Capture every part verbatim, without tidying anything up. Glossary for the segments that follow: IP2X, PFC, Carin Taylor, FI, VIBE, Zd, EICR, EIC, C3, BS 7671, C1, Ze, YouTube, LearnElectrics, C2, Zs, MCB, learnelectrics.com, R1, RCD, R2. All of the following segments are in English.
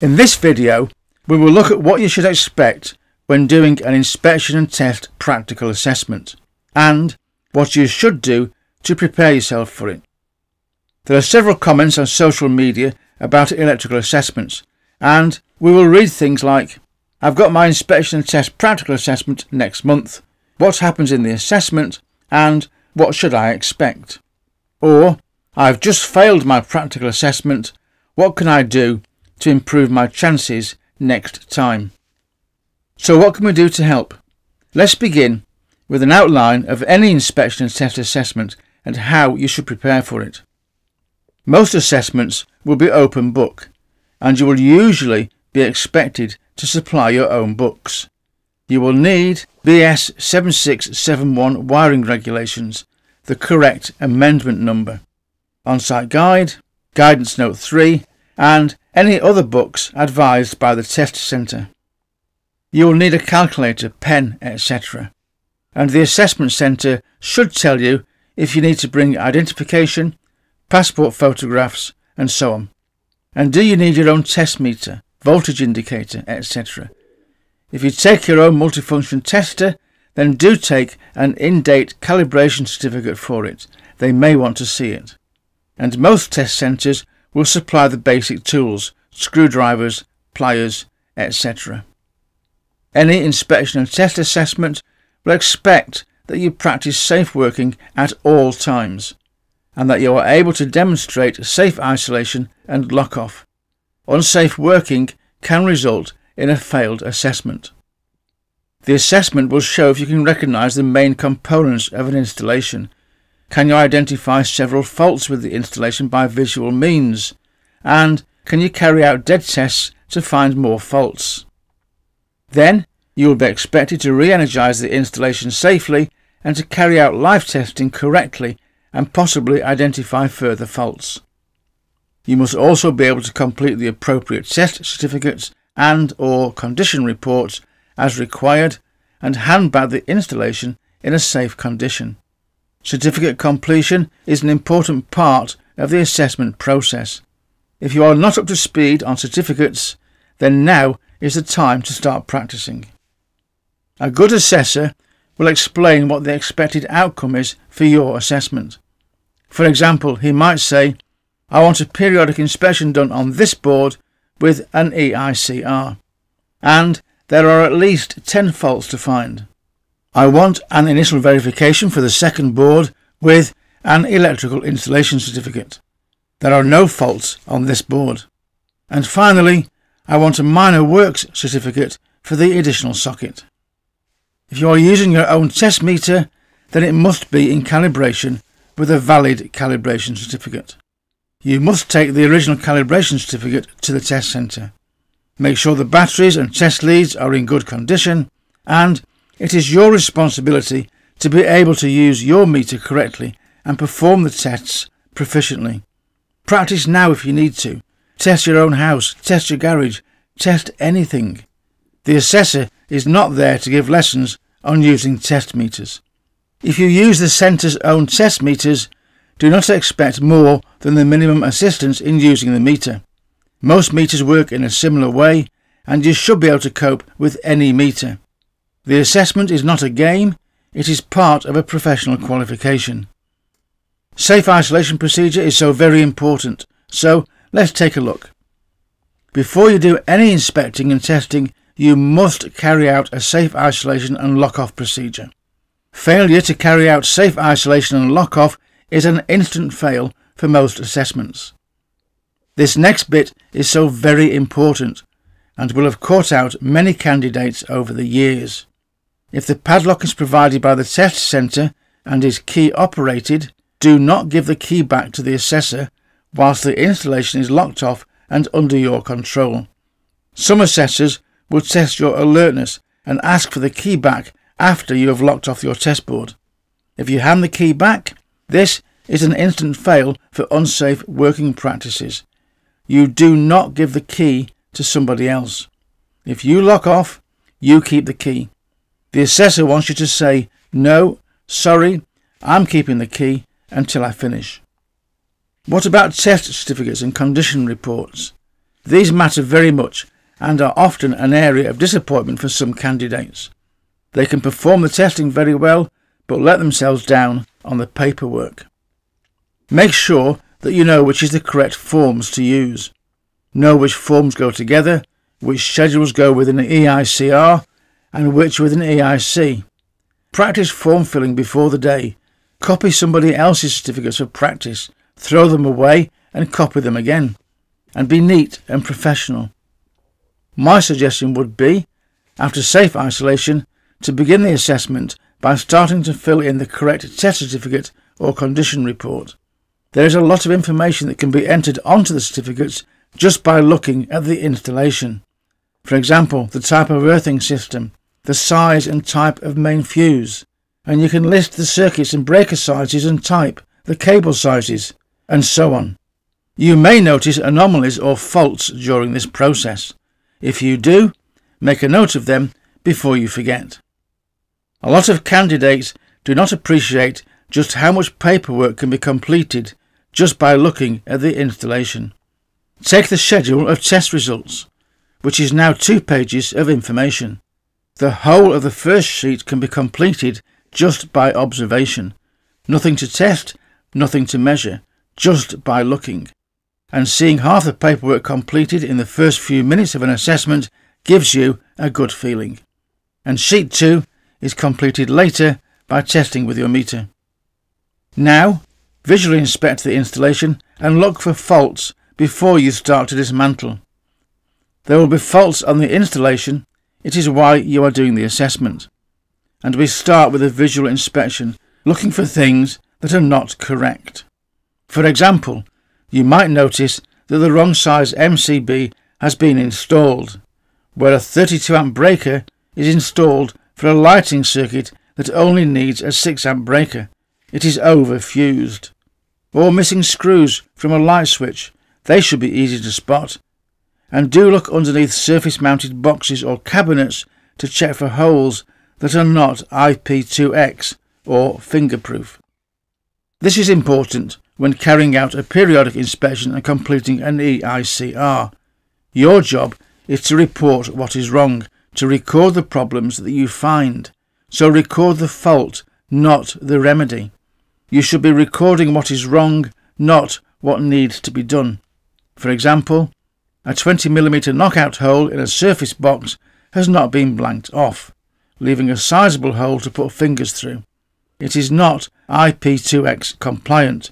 In this video, we will look at what you should expect when doing an inspection and test practical assessment, and what you should do to prepare yourself for it. There are several comments on social media about electrical assessments, and we will read things like, "I've got my inspection and test practical assessment next month. What happens in the assessment and what should I expect?" Or, "I've just failed my practical assessment. What can I do to improve my chances next time?" So what can we do to help? Let's begin with an outline of any inspection and test assessment and how you should prepare for it. Most assessments will be open book, and you will usually be expected to supply your own books. You will need B S seven six seven one wiring regulations, the correct amendment number, on-site guide, guidance note three, and any other books advised by the test centre. You will need a calculator, pen, et cetera, and the assessment centre should tell you if you need to bring identification, passport photographs, and so on. And do you need your own test meter, voltage indicator, et cetera? If you take your own multifunction tester, then do take an in-date calibration certificate for it. They may want to see it. And most test centres will supply the basic tools, screwdrivers, pliers, et cetera. Any inspection and test assessment will expect that you practice safe working at all times, and that you are able to demonstrate safe isolation and lock-off. Unsafe working can result in a failed assessment. The assessment will show if you can recognise the main components of an installation. Can you identify several faults with the installation by visual means? And can you carry out dead tests to find more faults? Then you will be expected to re-energise the installation safely and to carry out live testing correctly and possibly identify further faults. You must also be able to complete the appropriate test certificates and or condition reports as required and hand back the installation in a safe condition. Certificate completion is an important part of the assessment process. If you are not up to speed on certificates, then now is the time to start practicing. A good assessor will explain what the expected outcome is for your assessment. For example, he might say, "I want a periodic inspection done on this board with an E I C R, and there are at least ten faults to find. I want an initial verification for the second board with an electrical installation certificate. There are no faults on this board. And finally, I want a minor works certificate for the additional socket." If you are using your own test meter, then it must be in calibration with a valid calibration certificate. You must take the original calibration certificate to the test centre. Make sure the batteries and test leads are in good condition, and it is your responsibility to be able to use your meter correctly and perform the tests proficiently. Practice now if you need to. Test your own house, test your garage, test anything. The assessor is not there to give lessons on using test meters. If you use the centre's own test meters, do not expect more than the minimum assistance in using the meter. Most meters work in a similar way, and you should be able to cope with any meter. The assessment is not a game, it is part of a professional qualification. Safe isolation procedure is so very important, so let's take a look. Before you do any inspecting and testing, you must carry out a safe isolation and lock-off procedure. Failure to carry out safe isolation and lock-off is an instant fail for most assessments. This next bit is so very important and will have caught out many candidates over the years. If the padlock is provided by the test centre and is key operated, do not give the key back to the assessor whilst the installation is locked off and under your control. Some assessors will test your alertness and ask for the key back after you have locked off your test board. If you hand the key back, this is an instant fail for unsafe working practices. You do not give the key to somebody else. If you lock off, you keep the key. The assessor wants you to say, "No, sorry, I'm keeping the key until I finish." What about test certificates and condition reports? These matter very much and are often an area of disappointment for some candidates. They can perform the testing very well, but let themselves down on the paperwork. Make sure that you know which is the correct forms to use. Know which forms go together, which schedules go with an E I C R and which with an E I C. Practice form filling before the day. Copy somebody else's certificates for practice, throw them away and copy them again. And be neat and professional. My suggestion would be, after safe isolation, to begin the assessment by starting to fill in the correct test certificate or condition report. There is a lot of information that can be entered onto the certificates just by looking at the installation. For example, the type of earthing system, the size and type of main fuse, and you can list the circuits and breaker sizes and type, the cable sizes, and so on. You may notice anomalies or faults during this process. If you do, make a note of them before you forget. A lot of candidates do not appreciate just how much paperwork can be completed just by looking at the installation. Take the schedule of test results, which is now two pages of information. The whole of the first sheet can be completed just by observation. Nothing to test, nothing to measure, just by looking. And seeing half the paperwork completed in the first few minutes of an assessment gives you a good feeling. And sheet two is completed later by testing with your meter. Now, visually inspect the installation and look for faults before you start to dismantle. There will be faults on the installation. It is why you are doing the assessment. And we start with a visual inspection, looking for things that are not correct. For example, you might notice that the wrong size M C B has been installed, where a thirty-two amp breaker is installed for a lighting circuit that only needs a six amp breaker. It is over-fused. Or missing screws from a light switch. They should be easy to spot. And do look underneath surface-mounted boxes or cabinets to check for holes that are not I P two X or fingerproof. This is important when carrying out a periodic inspection and completing an E I C R. Your job is to report what is wrong, to record the problems that you find. So record the fault, not the remedy. You should be recording what is wrong, not what needs to be done. For example, a twenty millimeter knockout hole in a surface box has not been blanked off, leaving a sizable hole to put fingers through. It is not I P two X compliant.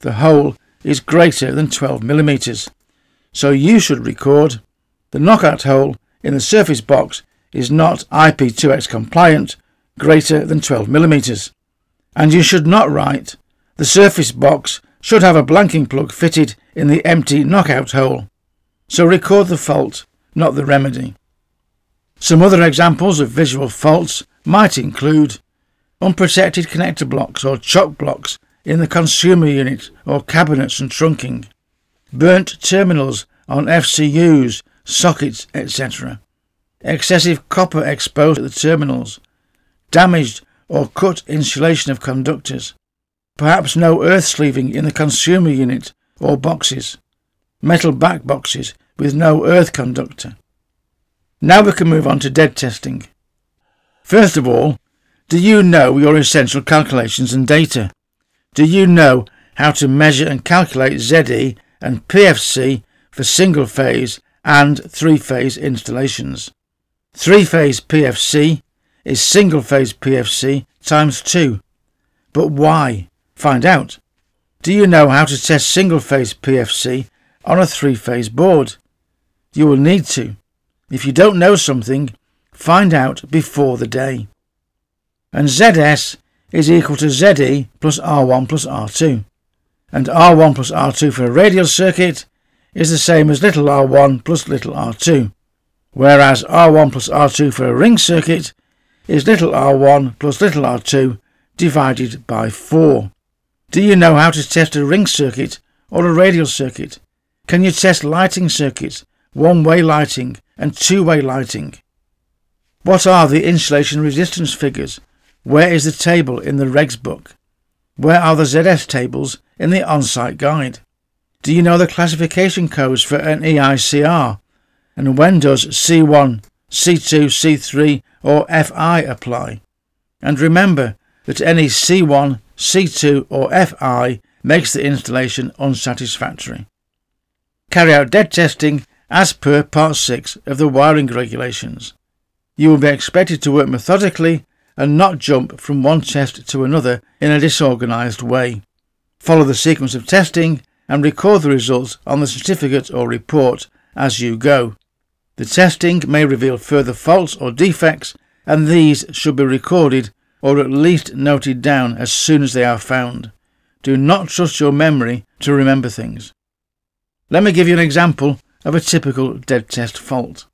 The hole is greater than twelve millimeters, so you should record the knockout hole in the surface box is not I P two X compliant, greater than twelve millimeters. And you should not write, the surface box should have a blanking plug fitted in the empty knockout hole. So record the fault, not the remedy. Some other examples of visual faults might include unprotected connector blocks or chock blocks in the consumer unit or cabinets and trunking, burnt terminals on F C Us, sockets, et cetera, excessive copper exposed at the terminals, damaged or cut insulation of conductors, perhaps no earth sleeving in the consumer unit or boxes, metal back boxes with no earth conductor. Now we can move on to dead testing. First of all, do you know your essential calculations and data? Do you know how to measure and calculate Zd and P F C for single-phase and three-phase installations? Three-phase P F C is single-phase P F C times two. But why? Find out. Do you know how to test single-phase P F C on a three-phase board? You will need to. If you don't know something, find out before the day. And Zs is equal to Zd plus R one plus R two. And R one plus R two for a radial circuit is the same as little r one plus little r two, whereas R one plus R two for a ring circuit is little r one plus little r two divided by four. Do you know how to test a ring circuit or a radial circuit? Can you test lighting circuits, one-way lighting and two-way lighting? What are the insulation resistance figures? Where is the table in the regs book? Where are the Zs tables in the on-site guide? Do you know the classification codes for an E I C R? And when does C one, C two, C three or F I apply? And remember that any C one, C two or F I makes the installation unsatisfactory. Carry out dead testing as per Part six of the wiring regulations. You will be expected to work methodically and not jump from one test to another in a disorganised way. Follow the sequence of testing and record the results on the certificate or report as you go. The testing may reveal further faults or defects, and these should be recorded or at least noted down as soon as they are found. Do not trust your memory to remember things. Let me give you an example of a typical dead test fault.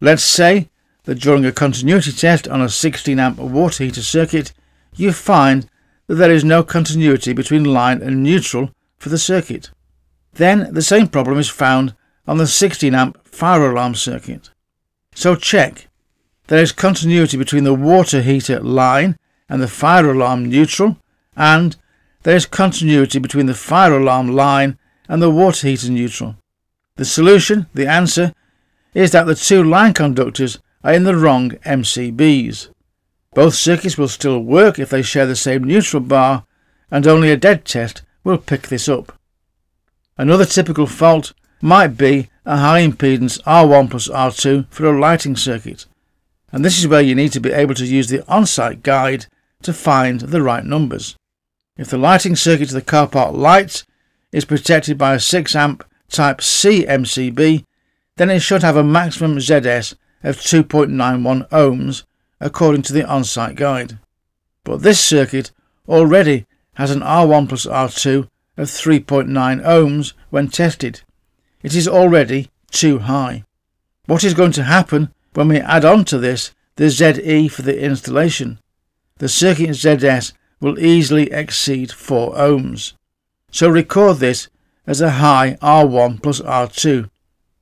Let's say that during a continuity test on a sixteen amp water heater circuit, you find that there is no continuity between line and neutral for the circuit. Then the same problem is found on the sixteen amp fire alarm circuit. So check. There is continuity between the water heater line and the fire alarm neutral, and there is continuity between the fire alarm line and the water heater neutral. The solution, the answer, is that the two line conductors are in the wrong M C Bs. Both circuits will still work if they share the same neutral bar, and only a dead test will pick this up. Another typical fault might be a high impedance R one plus R two for a lighting circuit, and this is where you need to be able to use the on-site guide to find the right numbers. If the lighting circuit to the car park lights is protected by a six amp type C M C B, then it should have a maximum Zs of two point nine one ohms according to the on-site guide. But this circuit already has an R one plus R two of three point nine ohms when tested. It is already too high. What is going to happen when we add on to this the Ze for the installation? The circuit Zs will easily exceed four ohms. So record this as a high R one plus R two,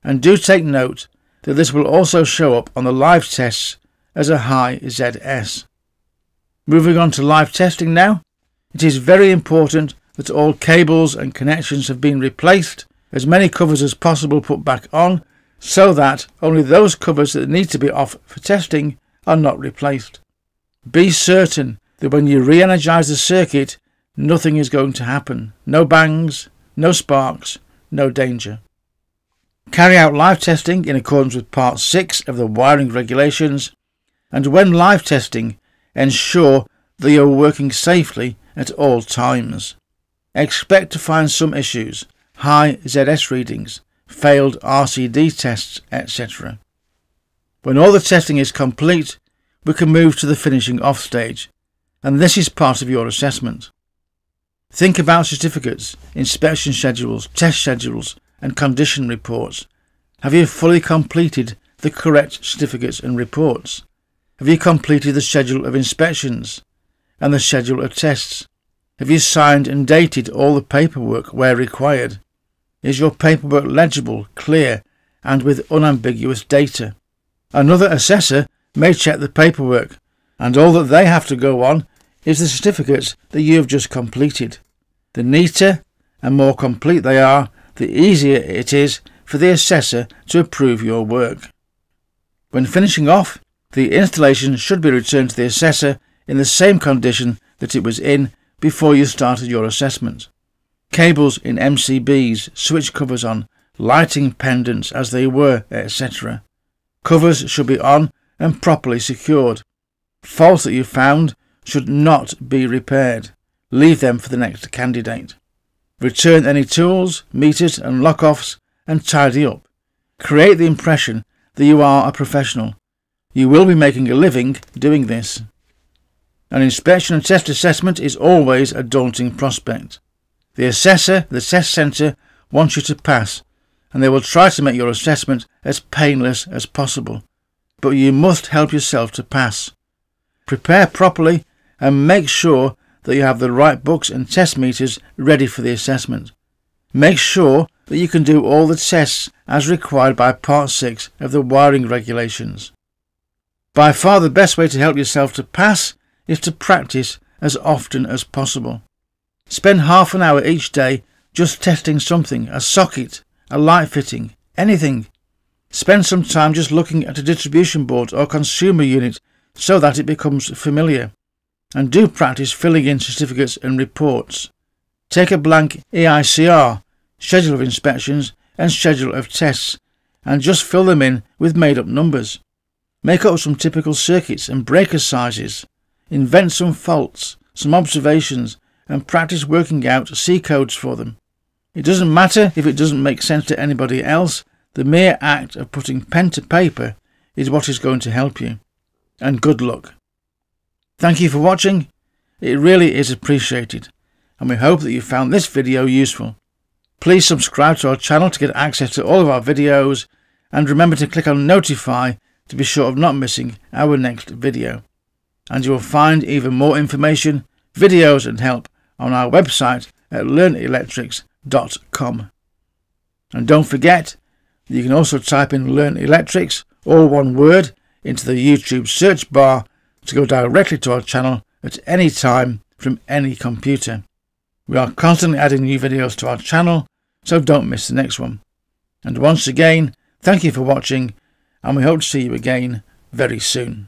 and do take note that this will also show up on the live tests as a high Zs. Moving on to live testing now, it is very important that all cables and connections have been replaced, as many covers as possible put back on, so that only those covers that need to be off for testing are not replaced. Be certain that when you re-energise the circuit, nothing is going to happen. No bangs, no sparks, no danger. Carry out live testing in accordance with Part six of the wiring regulations, and when live testing, ensure that you are working safely at all times. Expect to find some issues: high Zs readings, failed R C D tests, et cetera. When all the testing is complete, we can move to the finishing off stage, and this is part of your assessment. Think about certificates, inspection schedules, test schedules and condition reports. Have you fully completed the correct certificates and reports? Have you completed the schedule of inspections and the schedule of tests? Have you signed and dated all the paperwork where required? Is your paperwork legible, clear, and with unambiguous data? Another assessor may check the paperwork, and all that they have to go on is the certificates that you have just completed. The neater and more complete they are, the easier it is for the assessor to approve your work. When finishing off, the installation should be returned to the assessor in the same condition that it was in before you started your assessment. Cables in M C Bs, switch covers on, lighting pendants as they were, et cetera. Covers should be on and properly secured. Faults that you found should not be repaired. Leave them for the next candidate. Return any tools, meters and lock-offs and tidy up. Create the impression that you are a professional. You will be making a living doing this. An inspection and test assessment is always a daunting prospect. The assessor, the test centre, wants you to pass, and they will try to make your assessment as painless as possible. But you must help yourself to pass. Prepare properly and make sure that you have the right books and test meters ready for the assessment. Make sure that you can do all the tests as required by Part six of the wiring regulations. By far the best way to help yourself to pass is to practice as often as possible. Spend half an hour each day just testing something, a socket, a light fitting, anything. Spend some time just looking at a distribution board or consumer unit so that it becomes familiar. And do practice filling in certificates and reports. Take a blank E I C R, schedule of inspections and schedule of tests, and just fill them in with made-up numbers. Make up some typical circuits and breaker sizes. Invent some faults, some observations, and practice working out C codes for them. It doesn't matter if it doesn't make sense to anybody else, the mere act of putting pen to paper is what is going to help you. And good luck. Thank you for watching, it really is appreciated, and we hope that you found this video useful. Please subscribe to our channel to get access to all of our videos, and remember to click on notify to be sure of not missing our next video. And you will find even more information, videos and help on our website at learn electrics dot com. And don't forget, you can also type in Learn Electrics, all one word, into the YouTube search bar to go directly to our channel at any time from any computer. We are constantly adding new videos to our channel, so don't miss the next one. And once again, thank you for watching, and we hope to see you again very soon.